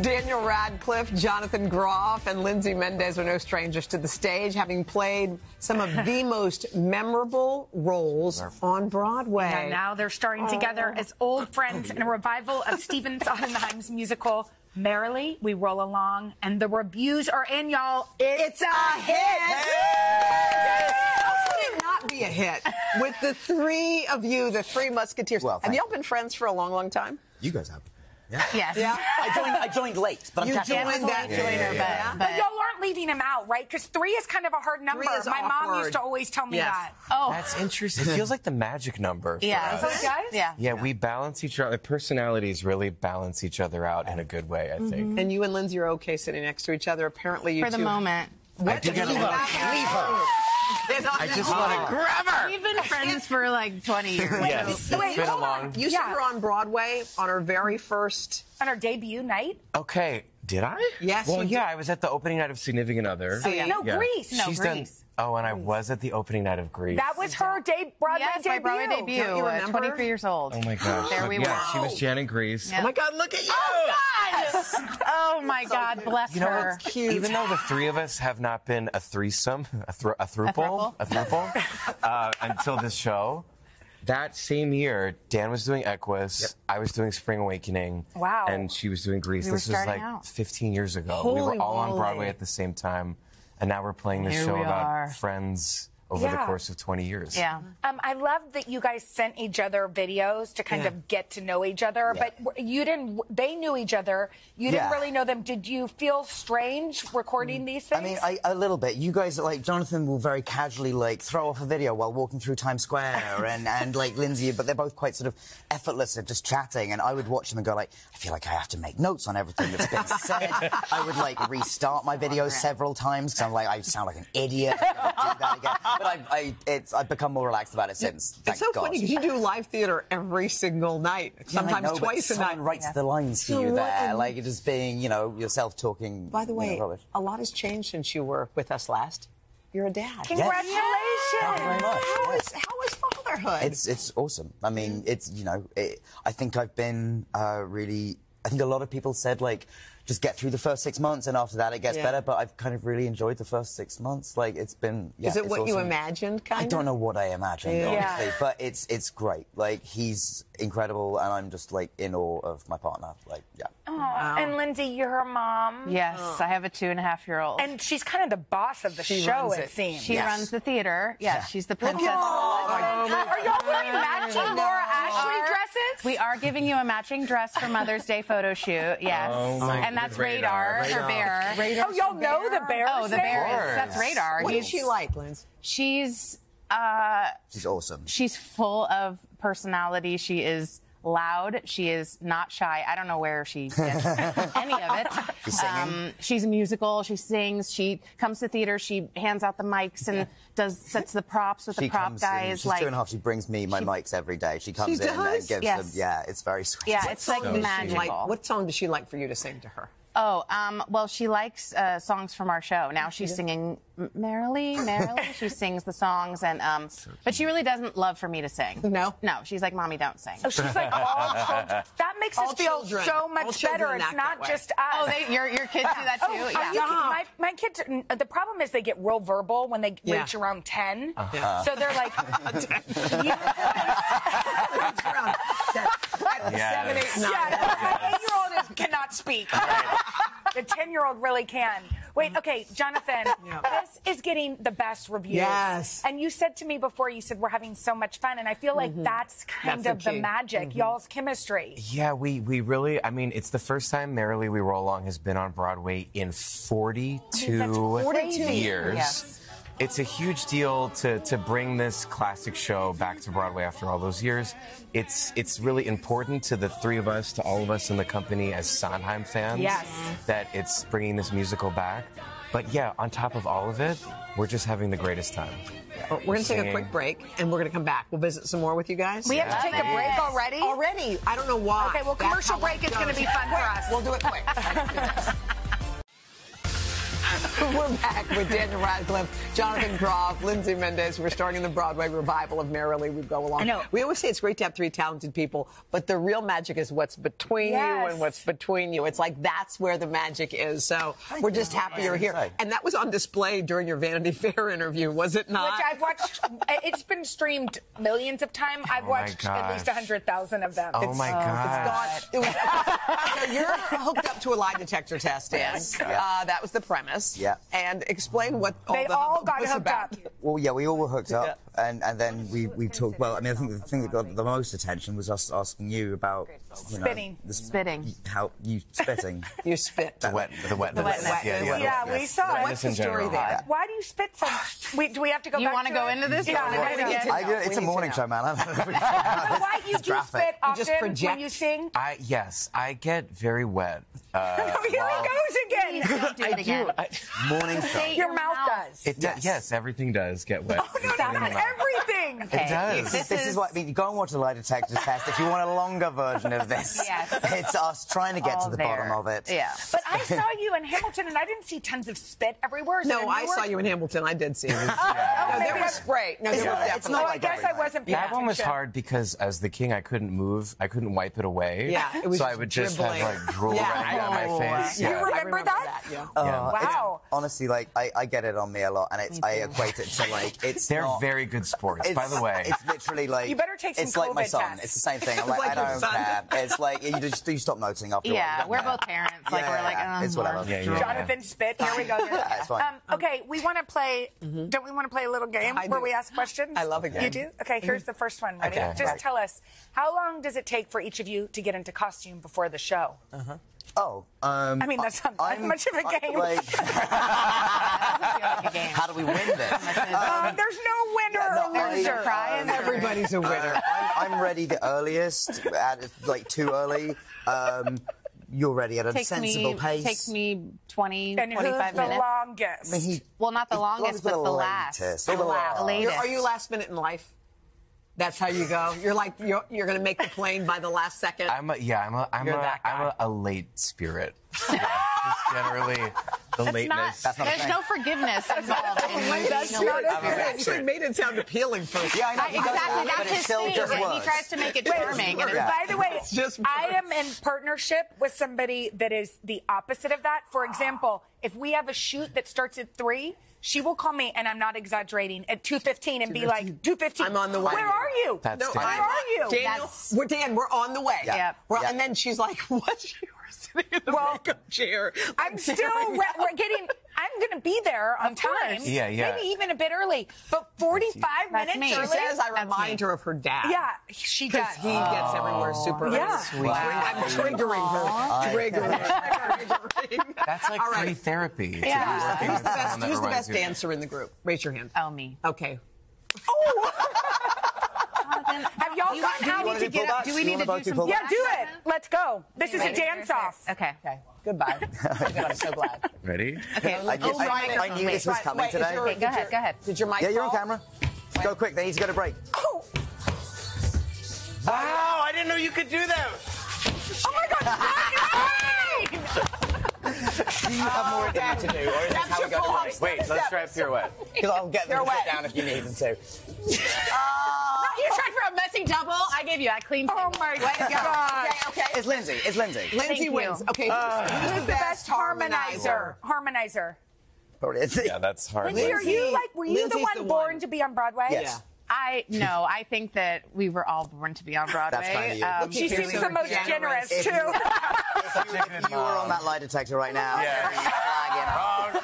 Daniel Radcliffe, Jonathan Groff, and Lindsay Mendez are no strangers to the stage, having played some of the most memorable roles on Broadway. And now they're starring together as old friends in a revival of Stephen Sondheim's musical, Merrily We Roll Along. And the reviews are in, y'all. It's a hit! How could it not be a hit with the three of you, the three Musketeers? Well, have y'all been friends for a long, long time? You guys have. Yeah. Yes. Yeah. I joined late, but I'm But y'all aren't leaving him out, right? Because three is kind of a hard number. My mom used to always tell me that. Oh, that's interesting. It feels like the magic number. Yeah. For us. Yeah. We balance each other. Personalities really balance each other out in a good way, I think. And you and Lindsay are okay sitting next to each other. Apparently, you two. For the moment. I do get a little I just want to grab her. We've been friends for like 20 years. Wait, hold on. You saw her on Broadway on her very first... On her debut night? Okay. Did I? Yes, well, yeah, I was at the opening night of Significant Other. Grease. She's done Grease. Oh, and I was at the opening night of Grease. That was her Broadway debut. Yes, my Broadway debut. Don't you remember? 23 years old. Oh, my gosh. There we were. Yeah, she was Janet Grease. Yep. Oh, my God, look at you. Oh, God. Oh, my God, so bless her. What's cute? Even though the three of us have not been a threesome, a throuple, until this show, that same year, Dan was doing Equus, I was doing Spring Awakening, and she was doing Grease. This was like 15 years ago. We were all on Broadway at the same time, and now we're playing this show about friends over the course of 20 years. Yeah. I love that you guys sent each other videos to kind of get to know each other, but you didn't, they knew each other. You didn't really know them. Did you feel strange recording these things? I mean, a little bit. You guys, like, Jonathan will very casually, like, throw off a video while walking through Times Square and like, Lindsay, but they're both quite sort of effortless at just chatting, and I would watch them and go, like, I feel like I have to make notes on everything that's been said. I would, like, restart my videos several times, because I'm like, I sound like an idiot. I do that again. But I've become more relaxed about it since. It's so funny because you do live theater every single night, sometimes twice a night. Someone writes the lines for you there, like it just being, you know, yourself talking. By the way, a lot has changed since you were with us last. You're a dad. Congratulations! Yes. Thank you very much. How is fatherhood? It's awesome. I mean, it's I think I've been really. I think a lot of people said, like, just get through the first 6 months and after that it gets better, but I've kind of really enjoyed the first 6 months. Like, it's been, yeah, is it what awesome. You imagined, kind of? I don't know what I imagined, honestly, but it's great. Like, he's incredible, and I'm just, like, in awe of my partner. Like, Wow. And Lindsay, you're her mom. Yes, I have a 2.5-year-old. And she's kind of the boss of the show, it seems. She runs the theater. Yes, she's the princess. Oh, are y'all wearing matching Laura Ashley dresses? We are giving you a matching dress for Mother's Day photo shoot. Yes. Oh, my and that's Radar, her bear. Radar, oh, y'all know the bear? Oh, the bear is. That's Radar. What is she like, Lindsay? She's awesome. She's full of personality. She is loud. She is not shy. I don't know where she gets any of it. She's singing. She's musical. She sings. She comes to theater. She hands out the mics and sets the props with the prop guys. She's like 2.5. She brings me my mics every day. She comes in and gives them. Yeah, it's very sweet. Yeah, it's like magical. What song does she like for you to sing to her? Oh, well, she likes songs from our show. Now she's singing Merrily, Merrily. She sings the songs, and but she really doesn't love for me to sing. No, she's like, Mommy, don't sing. Oh, she's like, all children. That makes us feel so much better. It's not just us. Oh, your kids do that too. Oh, yeah. My kids. The problem is they get real verbal when they reach around 10. So they're like, around 7, 8, 9. My 8-year-old cannot speak. The 10-year-old really can. Wait, okay, Jonathan, this is getting the best reviews. Yes. And you said to me before, you said we're having so much fun, and I feel like that's kind of the magic, y'all's chemistry. Yeah, we really, I mean, it's the first time Merrily We Roll Along has been on Broadway in 42 years. Yes. It's a huge deal to bring this classic show back to Broadway after all those years. It's really important to the three of us, to all of us in the company as Sondheim fans, that it's bringing this musical back. But yeah, on top of all of it, we're just having the greatest time. We're going to take a quick break, and we're going to come back. We'll visit some more with you guys. We have to take a break already? Already. I don't know why. Okay, well, commercial break is going to be fun for us. We'll do it quick. We're back with Daniel Radcliffe, Jonathan Groff, Lindsay Mendez. We're starting the Broadway revival of Merrily We Roll Along. I know. We always say it's great to have three talented people, but the real magic is what's between you and what's between you. It's like that's where the magic is. So we're just happy you're here. And that was on display during your Vanity Fair interview, was it not? Which I've watched. It's been streamed millions of times. I've watched at least 100,000 of them. Oh, my God. It's gone. So you're hooked up to a lie detector test, Dan. That was the premise. Yeah. And explain what all they all got hooked up. Well, yeah, we all were hooked up, and then we talked. Well, I mean, I think the thing that got the most attention was us asking you about spitting. How you spitting? You spit. The wetness. Yeah, we saw. What's the story there? Why do you spit so much? Do we have to go? You want to go into this? Yeah, it's a morning show, man. Why you do spit often when you sing? Yes, I get very wet. Here it goes again. Don't do it again. Morning sun. Your mouth does. It does. Yes, everything does get wet. Oh, no, not everything. Okay. It does. This is what, I mean, go and watch a lie detector test if you want a longer version of this. Yes. It's us trying to get to the bottom of it. Yeah. But I saw you in Hamilton, and I didn't see tons of spit everywhere. So no, I saw you in Hamilton. I did see it. Oh, no, there was spray. No, it's not like I guess I wasn't. That one was hard because as the king, I couldn't move. I couldn't wipe it away. Yeah. It was so I would just have like drool right out of my face. You remember that? Yeah. Wow. Honestly, like I get it on me a lot, and it's, I equate it to like they're very good sports, by the way. It's literally like you better take some COVID like my son. Tests. It's the same thing. I'm like I don't care. It's like you just stop noticing after. Yeah, we're both parents. Like we're like it's whatever. Yeah. Jonathan spit. Here we go. Yeah, it's fine. Okay, we want to play. Don't we want to play a little game where we ask questions? I love a game. You do? Okay, here's the first one. Ready? Just tell us how long does it take for each of you to get into costume before the show? Oh, I mean, that's not that much of a game. Like, how do we win this? There's no winner or loser. Everybody's a winner. I'm ready the earliest, at, like too early. You're ready at a sensible pace. Takes me 20, and 25 minutes. Longest? I mean, well, not the longest, but the last. The latest. Are you last minute in life? That's how you go. You're like you're gonna make the plane by the last second. I'm a late spirit. Yeah, just generally. The lateness. There's no forgiveness involved. He made it sound appealing first. Yeah, I know. Exactly. That's his thing. He tries to make it charming. And by the way, I am in partnership with somebody that is the opposite of that. For example, if we have a shoot that starts at 3, she will call me, and I'm not exaggerating, at 2:15 and be like, 2:15. I'm on the way. Where are you? Where are you? Daniel, we're on the way. Yeah. And then she's like, what? Sitting in the makeup chair. I'm still getting. I'm going to be there on time. Yeah, yeah. Maybe even a bit early. But 45 minutes early. She says I remind her of her dad. Yeah, she does. He gets everywhere super early. Yeah. Wow. I'm triggering her. Triggering. That's like free therapy. Yeah. Who's the best dancer in the group? Raise your hand. Oh, me. Okay. Oh. Have y'all gotten out to get up? Do we need to do some? Yeah, do it. Let's go. This is a dance-off. Okay. Goodbye. I'm so glad. Ready? Okay. I knew this was coming today. Go ahead. Did your mic? Yeah, you're on camera. Go quick. They need to go to break. Oh. Wow! I didn't know you could do that. Oh my God! Do you have more to do, or is that how we go to break? Wait, let's try a pirouette. Because I'll get them to sit down if you need them to. You tried for a messy double. I gave you a clean. Oh my God! Okay. It's Lindsay. Lindsay wins. Okay. Who's the best harmonizer? Yeah, that's hard. Lindsay, were you the one born to be on Broadway? Yes. I think that we were all born to be on Broadway. That's kind of you. She seems the most generous too. If you were on that lie detector right now. Yeah.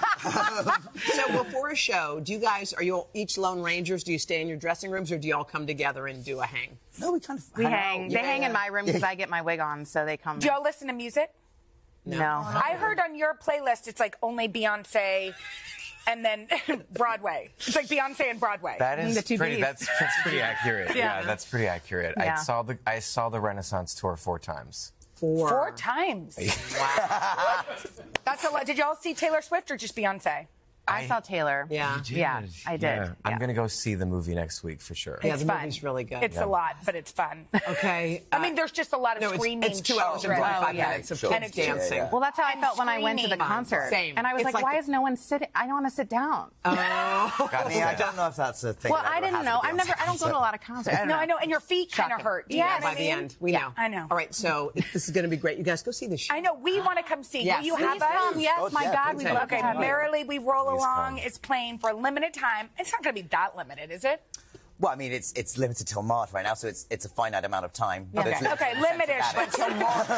So before a show, do you guys are you each Lone Rangers? Do you stay in your dressing rooms, or do you all come together and do a hang? No, we kind of hang. They hang in my room because I get my wig on, so they come. Do y'all listen to music? No. I heard on your playlist it's like only Beyonce. And then Broadway. It's like Beyonce and Broadway. That is pretty. That's pretty accurate. Yeah, that's pretty accurate. Yeah. I saw the Renaissance tour 4 times. Four times. Wow. That's a lot. Did y'all see Taylor Swift or just Beyonce? I saw Taylor. Yeah. Yeah, I did. Yeah. I'm going to go see the movie next week for sure. Yeah, the movie's really good. It's a lot, but it's fun. Okay. I mean, there's just a lot of screaming. It's 2 hours and 45 minutes of kids dancing. Well, that's how I felt when I went to the concert. Same. And I was like, why is no one sitting? I don't want to sit down. Oh. I don't know if that's a thing. Well, I didn't know. I don't go to a lot of concerts. No, I know. And your feet kind of hurt. Yeah, by the end. We know. I know. All right, so this is going to be great. You guys go see this show. I know. We want to come see. Will you have us? Yes, my God. We'd love to have you. Merrily We Roll Along is playing for a limited time. It's not going to be that limited, is it? Well, I mean, it's limited till March right now, so it's a finite amount of time. Yeah. Okay, limited till March.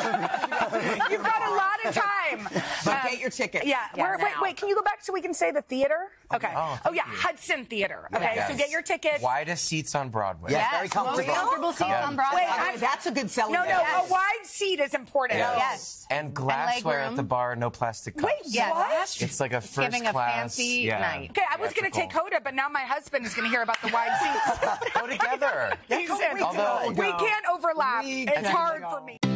You've got a lot of time. But get your tickets. Yeah. Wait, can you go back so we can say the theater? Okay. Oh yeah, Hudson Theater. Okay, so get your tickets. Widest seats on Broadway. Yes, very comfortable. Comfortable seats on Broadway. Wait, that's a good selling. No, a wide seat is important. Yes. And glassware at the bar, no plastic cups. Wait, what? It's like a first class. Giving a fancy night. Okay, I was going to take Hoda, but now my husband is going to hear about the wide seats. Go together. Although, we can't overlap. It's hard for me.